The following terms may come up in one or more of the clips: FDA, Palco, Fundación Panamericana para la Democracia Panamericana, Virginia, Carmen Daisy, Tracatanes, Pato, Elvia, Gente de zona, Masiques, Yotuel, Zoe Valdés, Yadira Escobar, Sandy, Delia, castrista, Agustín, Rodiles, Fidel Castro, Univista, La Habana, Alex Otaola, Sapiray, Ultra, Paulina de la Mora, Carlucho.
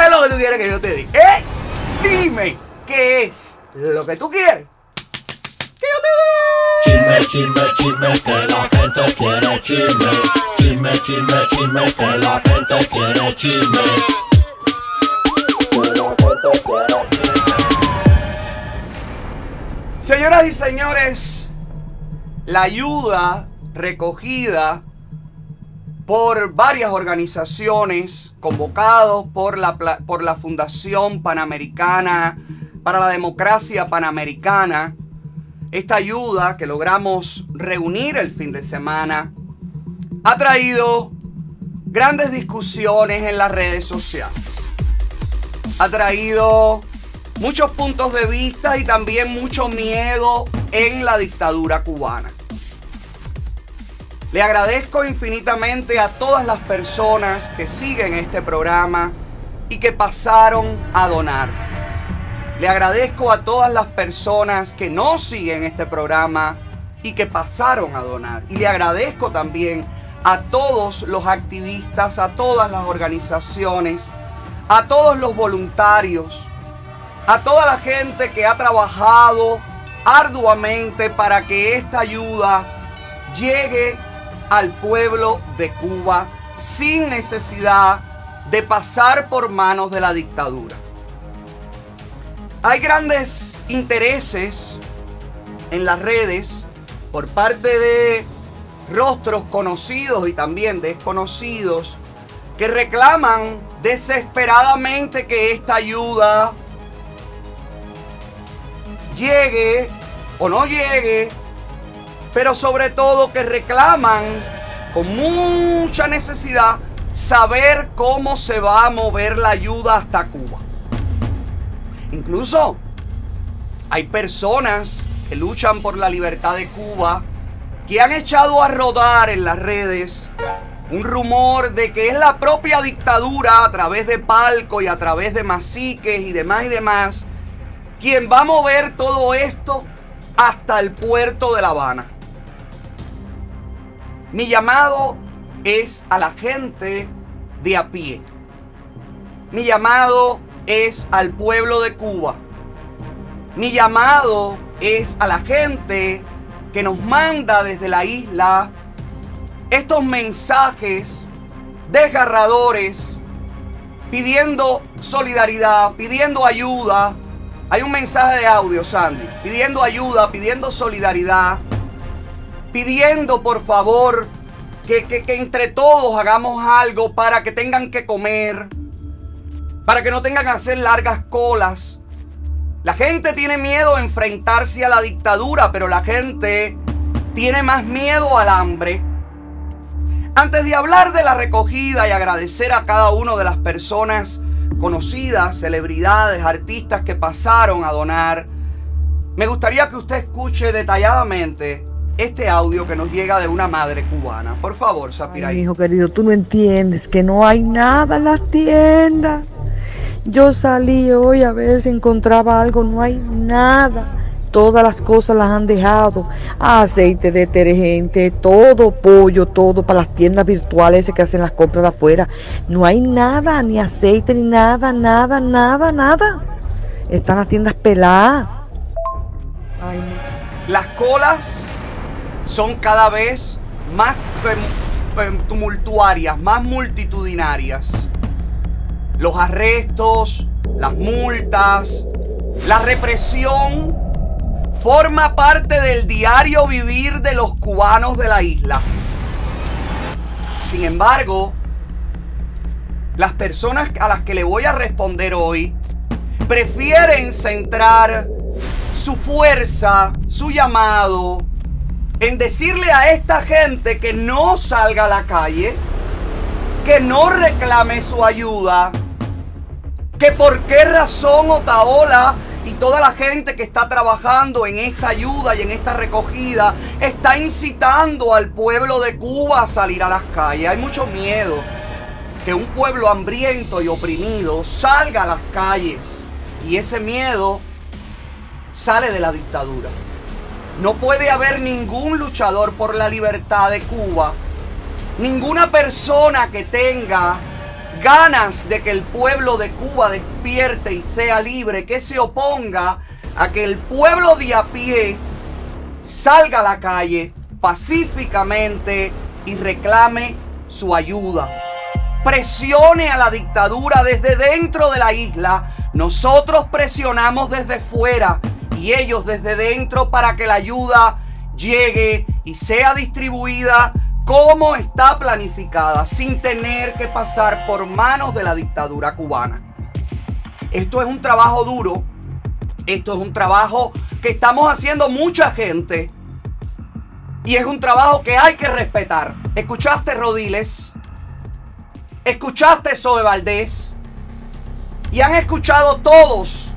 ¿Qué es lo que tú quieres que yo te diga? ¿Eh? Dime, ¿qué es lo que tú quieres que yo te diga? Chisme, chisme, chisme, que la gente quiere chisme. Chisme, chisme, chisme, que la gente quiere chisme. Señoras y señores, la ayuda recogida por varias organizaciones convocados por la Fundación Panamericana para la Democracia Panamericana, esta ayuda que logramos reunir el fin de semana ha traído grandes discusiones en las redes sociales, ha traído muchos puntos de vista y también mucho miedo en la dictadura cubana. Le agradezco infinitamente a todas las personas que siguen este programa y que pasaron a donar. Le agradezco a todas las personas que no siguen este programa y que pasaron a donar. Y le agradezco también a todos los activistas, a todas las organizaciones, a todos los voluntarios, a toda la gente que ha trabajado arduamente para que esta ayuda llegue al pueblo de Cuba sin necesidad de pasar por manos de la dictadura. Hay grandes intereses en las redes por parte de rostros conocidos y también desconocidos que reclaman desesperadamente que esta ayuda llegue o no llegue, pero sobre todo que reclaman con mucha necesidad saber cómo se va a mover la ayuda hasta Cuba. Incluso hay personas que luchan por la libertad de Cuba que han echado a rodar en las redes un rumor de que es la propia dictadura, a través de Palco y a través de Masiques y demás, quien va a mover todo esto hasta el puerto de La Habana. Mi llamado es a la gente de a pie. Mi llamado es al pueblo de Cuba. Mi llamado es a la gente que nos manda desde la isla estos mensajes desgarradores pidiendo solidaridad, pidiendo ayuda. Hay un mensaje de audio, Sandy, pidiendo ayuda, pidiendo solidaridad, pidiendo por favor que entre todos hagamos algo para que tengan que comer, para que no tengan que hacer largas colas. La gente tiene miedo a enfrentarse a la dictadura, pero la gente tiene más miedo al hambre. Antes de hablar de la recogida y agradecer a cada una de las personas conocidas, celebridades, artistas que pasaron a donar, me gustaría que usted escuche detalladamente este audio que nos llega de una madre cubana. Por favor, Sapiray. Hijo querido, tú no entiendes que no hay nada en las tiendas. Yo salí hoy a ver si encontraba algo, no hay nada. Todas las cosas las han dejado, aceite, detergente, todo, pollo, todo para las tiendas virtuales que hacen las compras de afuera. No hay nada, ni aceite, ni nada, nada, nada, nada. Están las tiendas peladas. Ay, no. Las colas son cada vez más tumultuarias, más multitudinarias. Los arrestos, las multas, la represión forma parte del diario vivir de los cubanos de la isla. Sin embargo, las personas a las que le voy a responder hoy prefieren centrar su fuerza, su llamado, en decirle a esta gente que no salga a la calle, que no reclame su ayuda, que por qué razón Otaola y toda la gente que está trabajando en esta ayuda y en esta recogida está incitando al pueblo de Cuba a salir a las calles. Hay mucho miedo que un pueblo hambriento y oprimido salga a las calles. Y ese miedo sale de la dictadura. No puede haber ningún luchador por la libertad de Cuba, ninguna persona que tenga ganas de que el pueblo de Cuba despierte y sea libre, que se oponga a que el pueblo de a pie salga a la calle pacíficamente y reclame su ayuda. Presione a la dictadura desde dentro de la isla. Nosotros presionamos desde fuera y ellos desde dentro para que la ayuda llegue y sea distribuida como está planificada, sin tener que pasar por manos de la dictadura cubana. Esto es un trabajo duro. Esto es un trabajo que estamos haciendo mucha gente y es un trabajo que hay que respetar. Escuchaste Rodiles, escuchaste Zoe Valdés y han escuchado todos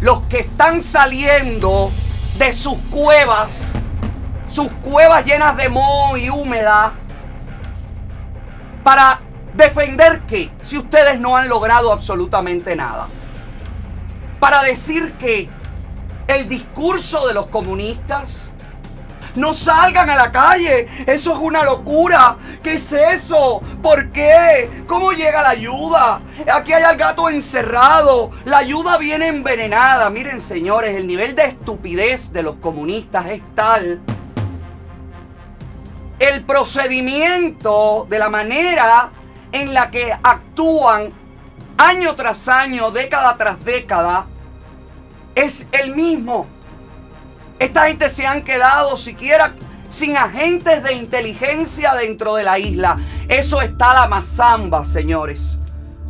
los que están saliendo de sus cuevas llenas de moho y humedad, para defender que si ustedes no han logrado absolutamente nada, para decir que el discurso de los comunistas, no salgan a la calle, eso es una locura. ¿Qué es eso? ¿Por qué? ¿Cómo llega la ayuda? Aquí hay al gato encerrado, la ayuda viene envenenada. Miren, señores, el nivel de estupidez de los comunistas es tal, el procedimiento de la manera en la que actúan año tras año, década tras década, es el mismo. Esta gente se han quedado siquiera sin agentes de inteligencia dentro de la isla. Eso está la mazamba, señores.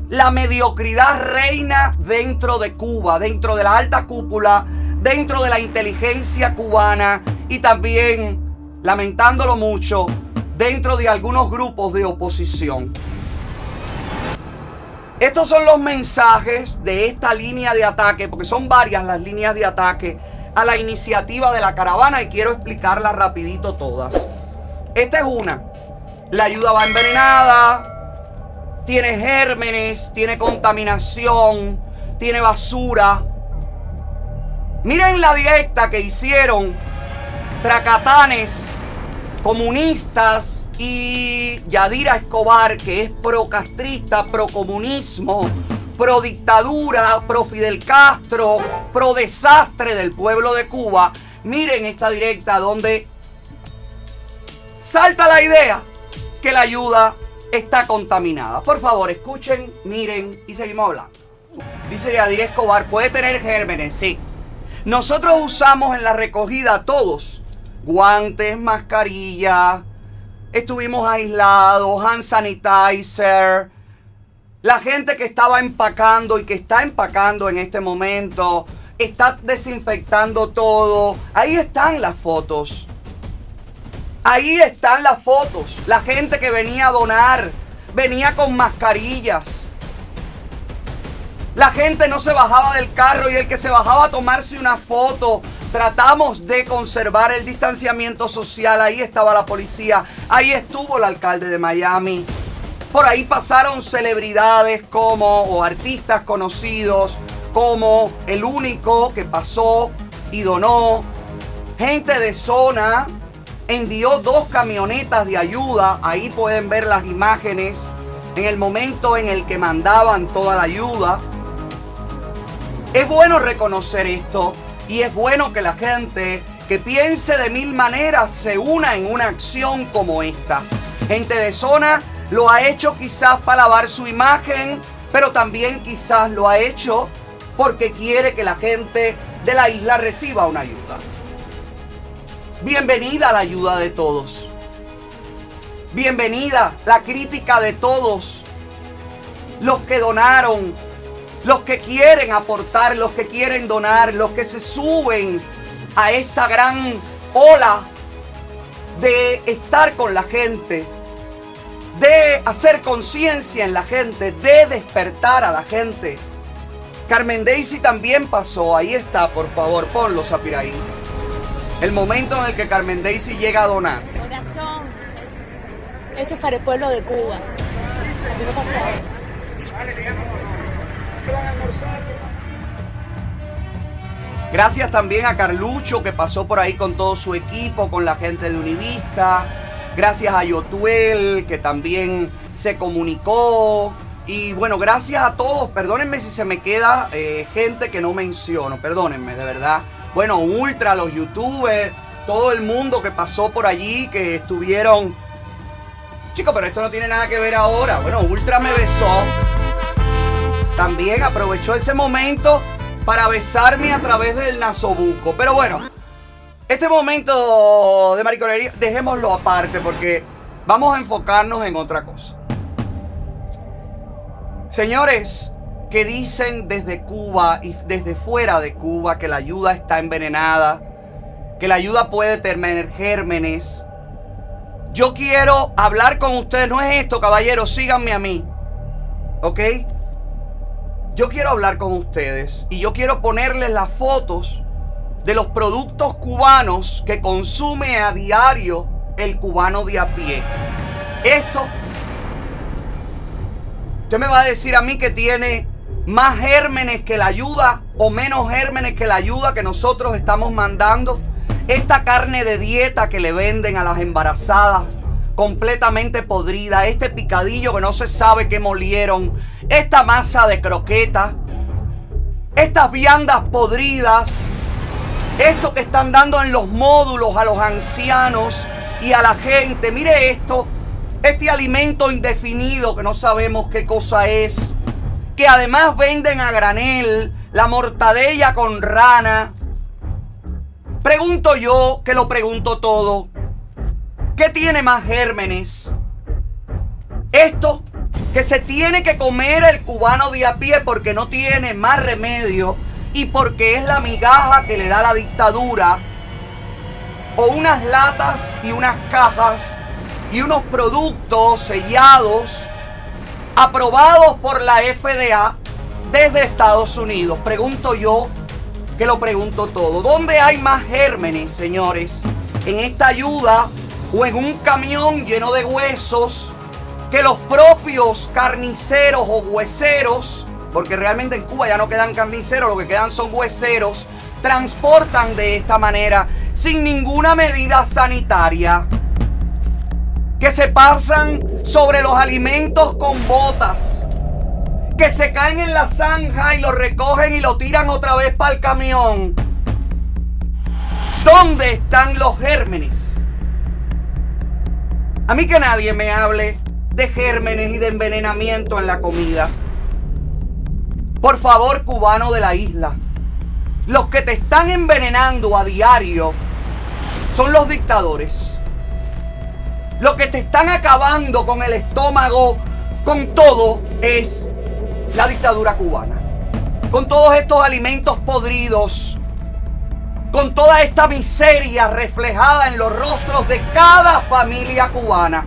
La mediocridad reina dentro de Cuba, dentro de la alta cúpula, dentro de la inteligencia cubana y también, lamentándolo mucho, dentro de algunos grupos de oposición. Estos son los mensajes de esta línea de ataque, porque son varias las líneas de ataque a la iniciativa de la caravana y quiero explicarla rapidito todas. Esta es una. La ayuda va envenenada, tiene gérmenes, tiene contaminación, tiene basura. Miren la directa que hicieron Tracatanes, comunistas y Yadira Escobar, que es procastrista, procomunismo, pro dictadura, pro Fidel Castro, pro desastre del pueblo de Cuba. Miren esta directa donde salta la idea que la ayuda está contaminada. Por favor, escuchen, miren y seguimos hablando. Dice Yadira Escobar, puede tener gérmenes, sí. Nosotros usamos en la recogida todos, guantes, mascarillas, estuvimos aislados, hand sanitizer. La gente que estaba empacando y que está empacando en este momento, está desinfectando todo. Ahí están las fotos. Ahí están las fotos. La gente que venía a donar, venía con mascarillas. La gente no se bajaba del carro y el que se bajaba a tomarse una foto. Tratamos de conservar el distanciamiento social. Ahí estaba la policía. Ahí estuvo el alcalde de Miami. Por ahí pasaron celebridades como, o artistas conocidos, como el único que pasó y donó. Gente de Zona envió 2 camionetas de ayuda. Ahí pueden ver las imágenes en el momento en el que mandaban toda la ayuda. Es bueno reconocer esto y es bueno que la gente que piense de mil maneras se una en una acción como esta. Gente de Zona lo ha hecho quizás para lavar su imagen, pero también quizás lo ha hecho porque quiere que la gente de la isla reciba una ayuda. Bienvenida la ayuda de todos. Bienvenida la crítica de todos. Los que donaron, los que quieren aportar, los que quieren donar, los que se suben a esta gran ola de estar con la gente, de hacer conciencia en la gente, de despertar a la gente. Carmen Daisy también pasó. Ahí está, por favor, ponlo, Sapiray. El momento en el que Carmen Daisy llega a donar. Corazón, esto es para el pueblo de Cuba. A mí no pasó. Gracias también a Carlucho, que pasó por ahí con todo su equipo, con la gente de Univista. Gracias a Yotuel, que también se comunicó. Y bueno, gracias a todos, perdónenme si se me queda gente que no menciono, perdónenme, de verdad. Bueno, Ultra, los youtubers, todo el mundo que pasó por allí, que estuvieron... Chicos, pero esto no tiene nada que ver ahora. Bueno, Ultra me besó. También aprovechó ese momento para besarme a través del nasobuco. Pero bueno, este momento de mariconería, dejémoslo aparte porque vamos a enfocarnos en otra cosa. Señores que dicen desde Cuba y desde fuera de Cuba que la ayuda está envenenada, que la ayuda puede tener gérmenes. Yo quiero hablar con ustedes. No es esto, caballeros, síganme a mí. ¿Ok? Yo quiero hablar con ustedes y yo quiero ponerles las fotos de los productos cubanos que consume a diario el cubano de a pie. Esto... Usted me va a decir a mí que tiene más gérmenes que la ayuda o menos gérmenes que la ayuda que nosotros estamos mandando. Esta carne de dieta que le venden a las embarazadas, completamente podrida. Este picadillo que no se sabe qué molieron. Esta masa de croqueta. Estas viandas podridas. Esto que están dando en los módulos a los ancianos y a la gente. Mire esto. Este alimento indefinido que no sabemos qué cosa es, que además venden a granel, la mortadella con rana. Pregunto yo, que lo pregunto todo, ¿qué tiene más gérmenes? Esto que se tiene que comer el cubano de a pie porque no tiene más remedio y porque es la migaja que le da la dictadura, o unas latas y unas cajas y unos productos sellados, aprobados por la FDA desde Estados Unidos. Pregunto yo, que lo pregunto todo. ¿Dónde hay más gérmenes, señores? ¿En esta ayuda o en un camión lleno de huesos que los propios carniceros o hueseros? Porque realmente en Cuba ya no quedan carniceros, lo que quedan son hueseros. Transportan de esta manera, sin ninguna medida sanitaria, que se pasan sobre los alimentos con botas, que se caen en la zanja y lo recogen y lo tiran otra vez para el camión? ¿Dónde están los gérmenes? A mí que nadie me hable de gérmenes y de envenenamiento en la comida. Por favor, cubano de la isla, los que te están envenenando a diario son los dictadores. Lo que te están acabando con el estómago, con todo, es la dictadura cubana. Con todos estos alimentos podridos, con toda esta miseria reflejada en los rostros de cada familia cubana,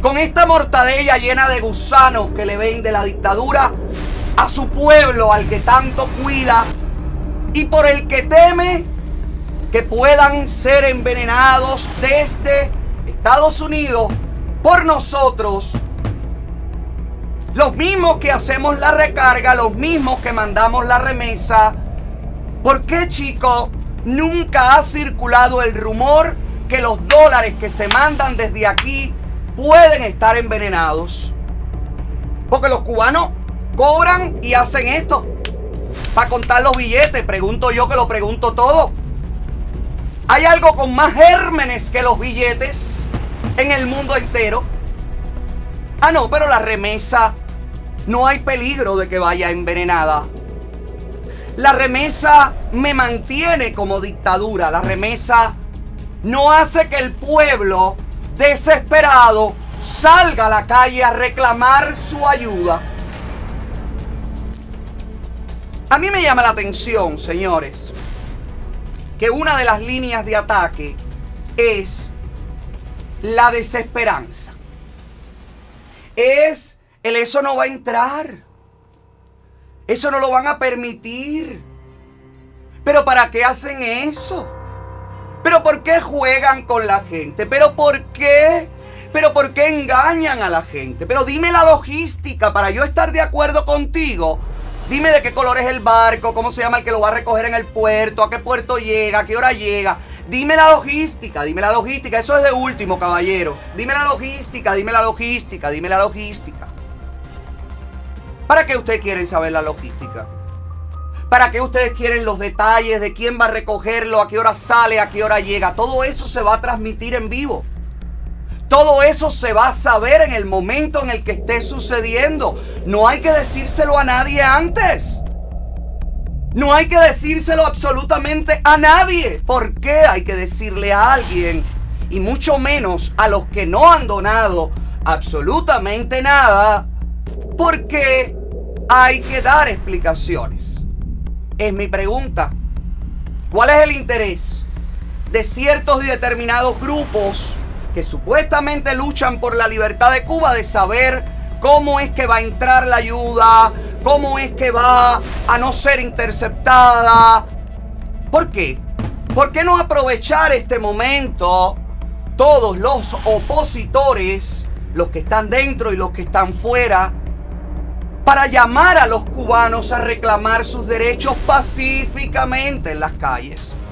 con esta mortadella llena de gusanos que le vende la dictadura a su pueblo al que tanto cuida y por el que teme que puedan ser envenenados desde Estados Unidos por nosotros, los mismos que hacemos la recarga, los mismos que mandamos la remesa. ¿Por qué, chico, nunca ha circulado el rumor que los dólares que se mandan desde aquí pueden estar envenenados? Porque los cubanos cobran y hacen esto para contar los billetes. Pregunto yo, que lo pregunto todo. ¿Hay algo con más gérmenes que los billetes en el mundo entero? Ah, no, pero la remesa no hay peligro de que vaya envenenada. La remesa me mantiene como dictadura. La remesa no hace que el pueblo desesperado salga a la calle a reclamar su ayuda. A mí me llama la atención, señores, que una de las líneas de ataque es la desesperanza. Es el eso no va a entrar. Eso no lo van a permitir. ¿Pero para qué hacen eso? ¿Pero por qué juegan con la gente? ¿Pero por qué? ¿Pero por qué engañan a la gente? Pero dime la logística para yo estar de acuerdo contigo. Dime de qué color es el barco, cómo se llama el que lo va a recoger en el puerto, a qué puerto llega, a qué hora llega. Dime la logística, dime la logística. Eso es de último, caballero. Dime la logística, dime la logística, dime la logística. ¿Para qué ustedes quieren saber la logística? ¿Para qué ustedes quieren los detalles de quién va a recogerlo, a qué hora sale, a qué hora llega? Todo eso se va a transmitir en vivo. Todo eso se va a saber en el momento en el que esté sucediendo. No hay que decírselo a nadie antes. No hay que decírselo absolutamente a nadie. ¿Por qué hay que decirle a alguien? Y mucho menos a los que no han donado absolutamente nada. ¿Por qué hay que dar explicaciones? Es mi pregunta. ¿Cuál es el interés de ciertos y determinados grupos que supuestamente luchan por la libertad de Cuba de saber cómo es que va a entrar la ayuda, cómo es que va a no ser interceptada? ¿Por qué? ¿Por qué no aprovechar este momento todos los opositores, los que están dentro y los que están fuera, para llamar a los cubanos a reclamar sus derechos pacíficamente en las calles?